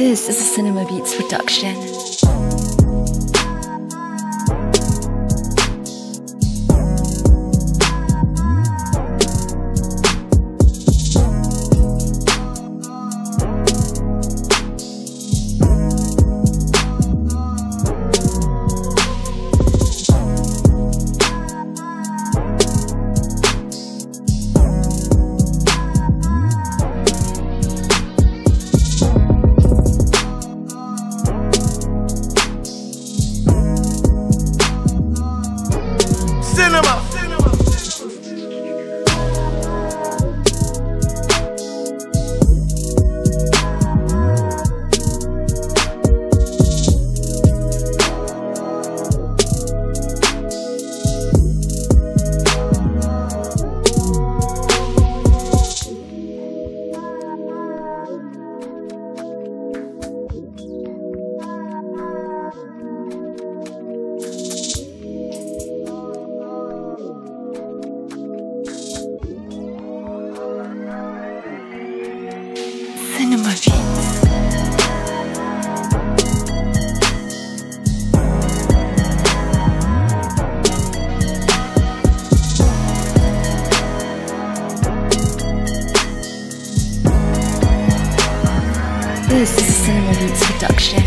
This is a Sinima Beats production. Cinema. Sinima Beats. This is a Sinima Beats production.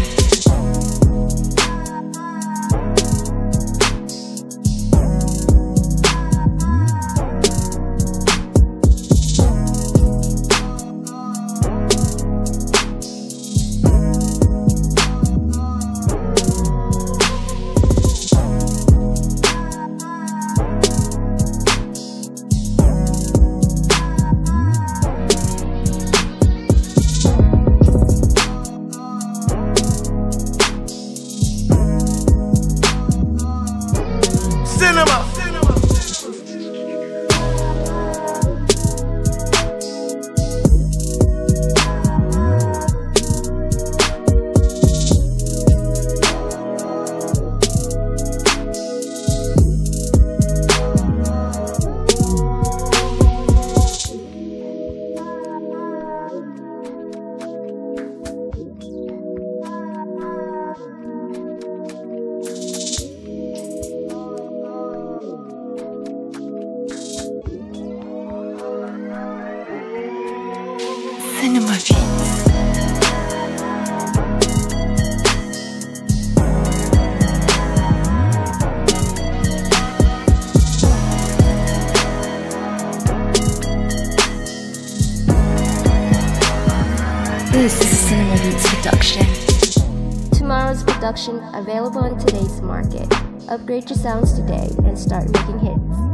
Cinema. Cinema Beats. This is a Cinema Beats production. Tomorrow's production available in today's market. Upgrade your sounds today and start making hits.